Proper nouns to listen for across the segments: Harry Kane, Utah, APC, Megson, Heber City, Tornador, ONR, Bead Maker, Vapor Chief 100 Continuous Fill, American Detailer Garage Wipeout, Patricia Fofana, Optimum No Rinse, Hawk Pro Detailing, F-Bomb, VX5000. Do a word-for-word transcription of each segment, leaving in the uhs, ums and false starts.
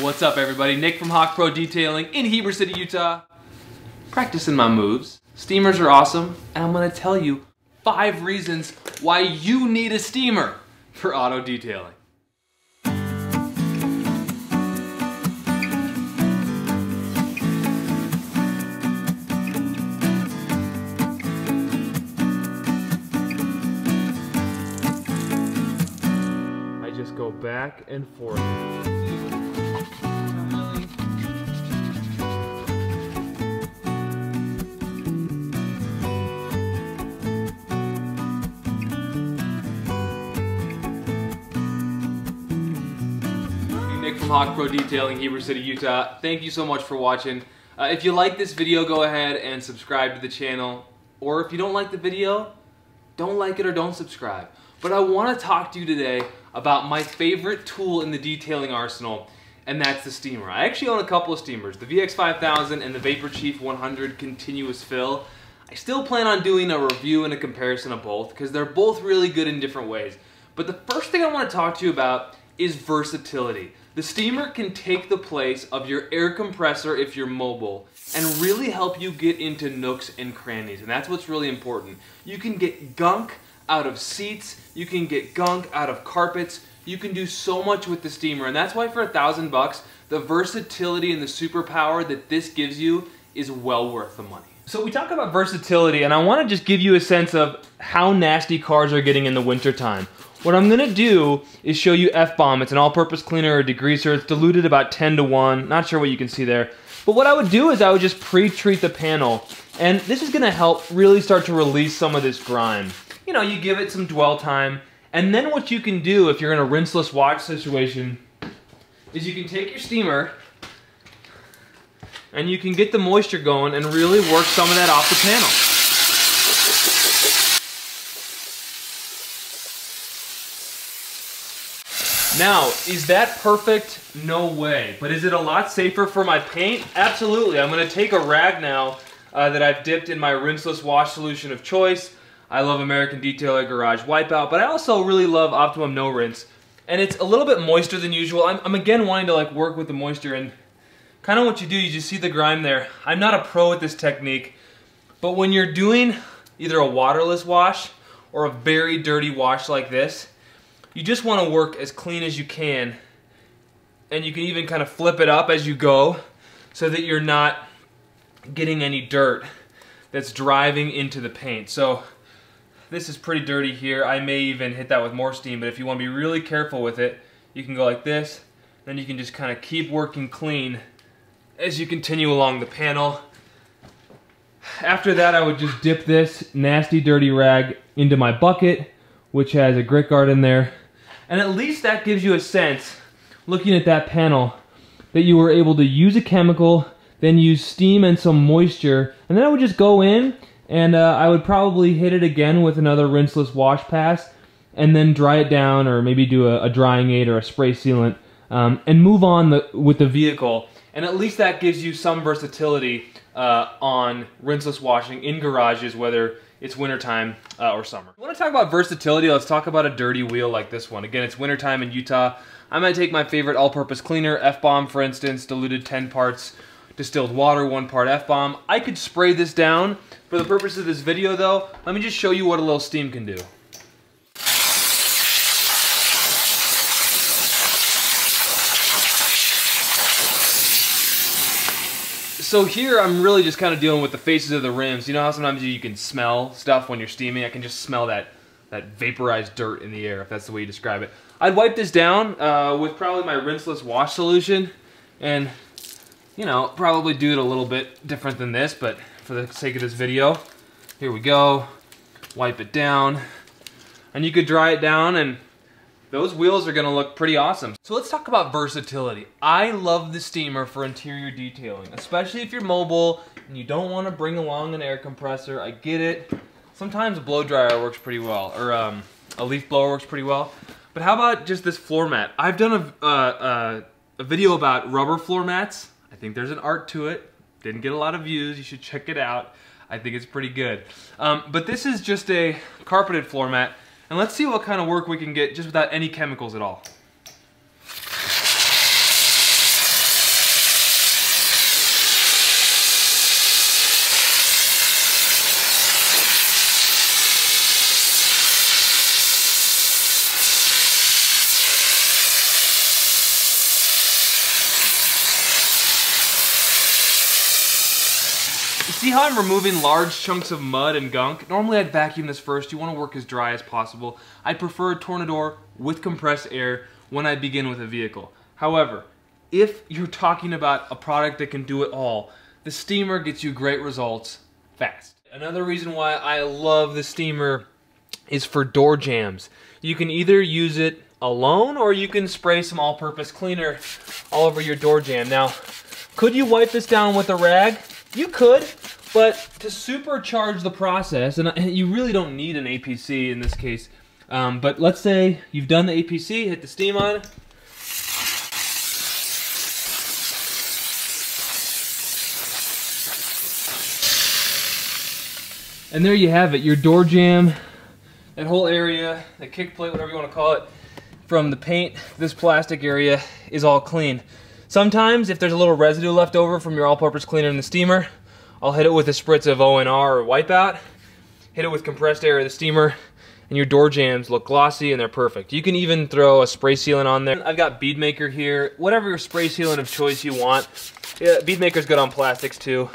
What's up, everybody? Nick from Hawk Pro Detailing in Heber City, Utah. Practicing my moves. Steamers are awesome, and I'm gonna tell you five reasons why you need a steamer for auto detailing. I just go back and forth. Nick from Hawk Pro Detailing, Heber City, Utah. Thank you so much for watching. Uh, if you like this video, go ahead and subscribe to the channel. Or if you don't like the video, don't like it or don't subscribe. But I want to talk to you today about my favorite tool in the detailing arsenal, and that's the steamer. I actually own a couple of steamers, the V X five thousand and the Vapor Chief one hundred Continuous Fill. I still plan on doing a review and a comparison of both because they're both really good in different ways. But the first thing I want to talk to you about is versatility. The steamer can take the place of your air compressor if you're mobile and really help you get into nooks and crannies, and that's what's really important. You can get gunk out of seats, you can get gunk out of carpets, you can do so much with the steamer, and that's why for a thousand bucks, the versatility and the superpower that this gives you is well worth the money. So we talk about versatility, and I wanna just give you a sense of how nasty cars are getting in the wintertime. What I'm gonna do is show you F-Bomb. It's an all-purpose cleaner or degreaser. It's diluted about ten to one. Not sure what you can see there. But what I would do is I would just pre-treat the panel. And this is gonna help really start to release some of this grime. You know, you give it some dwell time. And then what you can do if you're in a rinseless wash situation is you can take your steamer and you can get the moisture going and really work some of that off the panel. Now, is that perfect? No way. But is it a lot safer for my paint? Absolutely. I'm going to take a rag now uh, that I've dipped in my rinseless wash solution of choice. I love American Detailer Garage Wipeout, but I also really love Optimum No Rinse. And it's a little bit moister than usual. I'm, I'm again wanting to like work with the moisture, and kind of what you do, you just see the grime there. I'm not a pro at this technique, but when you're doing either a waterless wash or a very dirty wash like this, you just want to work as clean as you can, and you can even kind of flip it up as you go so that you're not getting any dirt that's driving into the paint. So this is pretty dirty here. I may even hit that with more steam, but if you want to be really careful with it, you can go like this, then you can just kind of keep working clean as you continue along the panel. After that, I would just dip this nasty dirty rag into my bucket, which has a grit guard in there. And at least that gives you a sense, looking at that panel, that you were able to use a chemical, then use steam and some moisture, and then I would just go in, and uh, I would probably hit it again with another rinseless wash pass, and then dry it down, or maybe do a, a drying aid or a spray sealant, um, and move on the, with the vehicle. And at least that gives you some versatility uh, on rinseless washing in garages, whether it's wintertime uh, or summer. I want to talk about versatility. Let's talk about a dirty wheel like this one. Again, it's wintertime in Utah. I'm gonna take my favorite all-purpose cleaner, F-Bomb for instance, diluted ten parts distilled water, one part F-Bomb. I could spray this down. For the purpose of this video though, let me just show you what a little steam can do. So here I'm really just kind of dealing with the faces of the rims. You know how sometimes you can smell stuff when you're steaming? I can just smell that, that vaporized dirt in the air, if that's the way you describe it. I'd wipe this down uh, with probably my rinseless wash solution, and you know, probably do it a little bit different than this, but for the sake of this video, here we go. Wipe it down, and you could dry it down, and those wheels are gonna look pretty awesome. So let's talk about versatility. I love the steamer for interior detailing, especially if you're mobile and you don't wanna bring along an air compressor. I get it. Sometimes a blow dryer works pretty well, or um, a leaf blower works pretty well. But how about just this floor mat? I've done a, uh, uh, a video about rubber floor mats. I think there's an art to it. Didn't get a lot of views, you should check it out. I think it's pretty good. Um, but this is just a carpeted floor mat. And let's see what kind of work we can get just without any chemicals at all. See how I'm removing large chunks of mud and gunk? Normally I'd vacuum this first. You want to work as dry as possible. I'd prefer a Tornador with compressed air when I begin with a vehicle. However, if you're talking about a product that can do it all, the steamer gets you great results fast. Another reason why I love the steamer is for door jams. You can either use it alone or you can spray some all-purpose cleaner all over your door jam. Now, could you wipe this down with a rag? You could, but to supercharge the process, and you really don't need an A P C in this case, um, but let's say you've done the A P C, hit the steam on it. And there you have it, your door jam, that whole area, the kick plate, whatever you want to call it, from the paint, this plastic area is all clean. Sometimes if there's a little residue left over from your all-purpose cleaner in the steamer, I'll hit it with a spritz of O N R or Wipeout, hit it with compressed air of the steamer, and your door jams look glossy and they're perfect. You can even throw a spray sealant on there. I've got Bead Maker here, whatever your spray sealant of choice you want. Yeah, Bead Maker's good on plastics too.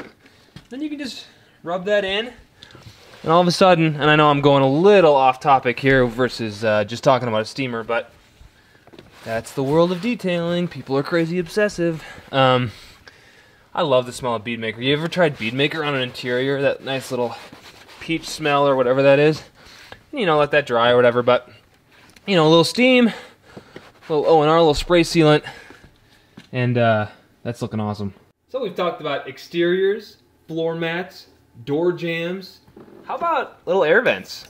Then you can just rub that in. And all of a sudden, and I know I'm going a little off topic here versus uh, just talking about a steamer, but that's the world of detailing. People are crazy obsessive. Um, I love the smell of Bead Maker. You ever tried Bead Maker on an interior? That nice little peach smell or whatever that is? You know, let that dry or whatever, but, you know, a little steam, a little O and R, a little spray sealant, and uh, that's looking awesome. So we've talked about exteriors, floor mats, door jams. How about little air vents?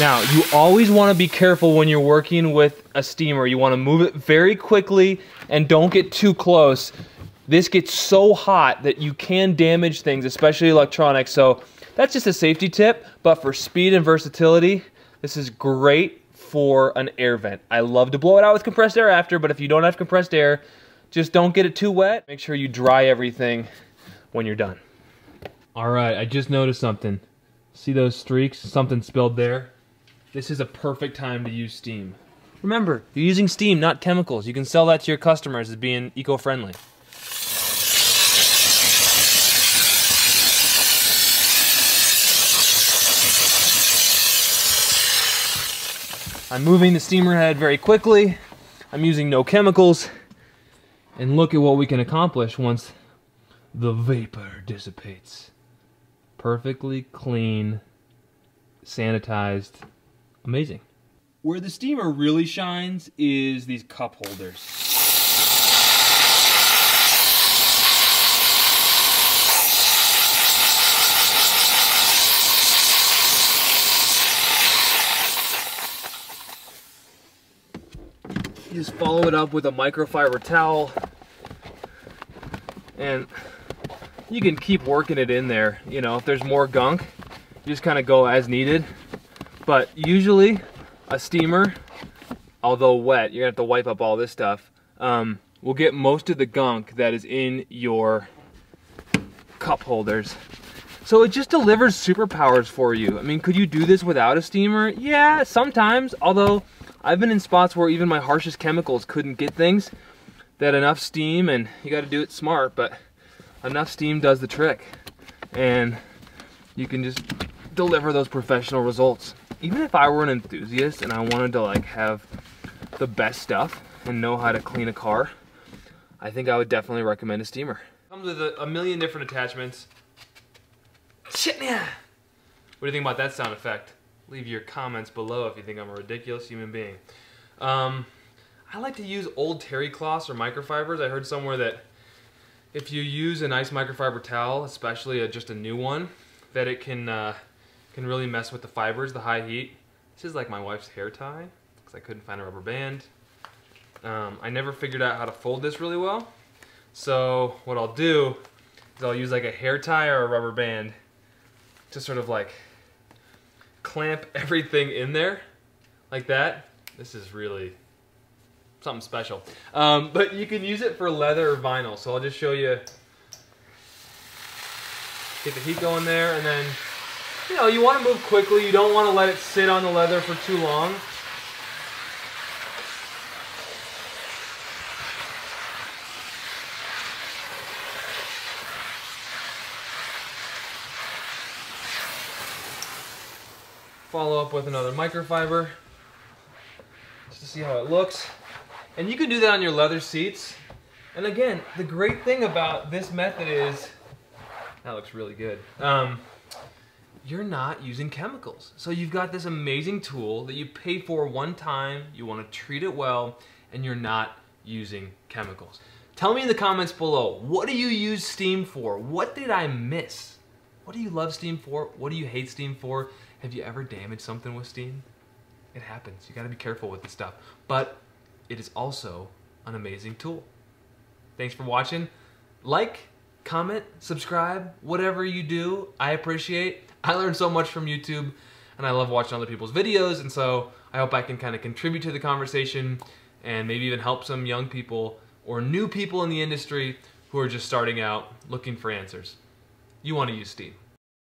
Now, you always want to be careful when you're working with a steamer. You want to move it very quickly and don't get too close. This gets so hot that you can damage things, especially electronics. So that's just a safety tip, but for speed and versatility, this is great for an air vent. I love to blow it out with compressed air after, but if you don't have compressed air, just don't get it too wet. Make sure you dry everything when you're done. All right, I just noticed something. See those streaks? Something spilled there. This is a perfect time to use steam. Remember, you're using steam, not chemicals. You can sell that to your customers as being eco-friendly. I'm moving the steamer head very quickly. I'm using no chemicals. And look at what we can accomplish once the vapor dissipates. Perfectly clean, sanitized, amazing. Where the steamer really shines is these cup holders. You just follow it up with a microfiber towel, and you can keep working it in there. You know, if there's more gunk, you just kind of go as needed. But usually a steamer, although wet, you're gonna have to wipe up all this stuff, um, will get most of the gunk that is in your cup holders. So it just delivers superpowers for you. I mean, could you do this without a steamer? Yeah, sometimes, although I've been in spots where even my harshest chemicals couldn't get things that enough steam, and you gotta do it smart, but enough steam does the trick. And you can just deliver those professional results. Even if I were an enthusiast and I wanted to like have the best stuff and know how to clean a car, I think I would definitely recommend a steamer. Comes with a, a million different attachments. Shit, yeah. What do you think about that sound effect? Leave your comments below if you think I'm a ridiculous human being. Um, I like to use old terry cloths or microfibers. I heard somewhere that if you use a nice microfiber towel, especially a, just a new one, that it can uh, can really mess with the fibers, the high heat. This is like my wife's hair tie, because I couldn't find a rubber band. Um, I never figured out how to fold this really well. So what I'll do is I'll use like a hair tie or a rubber band to sort of like clamp everything in there, like that. This is really something special. Um, but you can use it for leather or vinyl, so I'll just show you. Get the heat going there, and then you know, you want to move quickly. You don't want to let it sit on the leather for too long. Follow up with another microfiber just to see how it looks. And you can do that on your leather seats. And again, the great thing about this method is, that looks really good, um, you're not using chemicals. So you've got this amazing tool that you pay for one time, you wanna treat it well, and you're not using chemicals. Tell me in the comments below, what do you use steam for? What did I miss? What do you love steam for? What do you hate steam for? Have you ever damaged something with steam? It happens. You gotta be careful with this stuff. But it is also an amazing tool. Thanks for watching. Like, comment, subscribe, whatever you do, I appreciate. I learn so much from YouTube and I love watching other people's videos, and so I hope I can kind of contribute to the conversation and maybe even help some young people or new people in the industry who are just starting out looking for answers. You wanna use steam.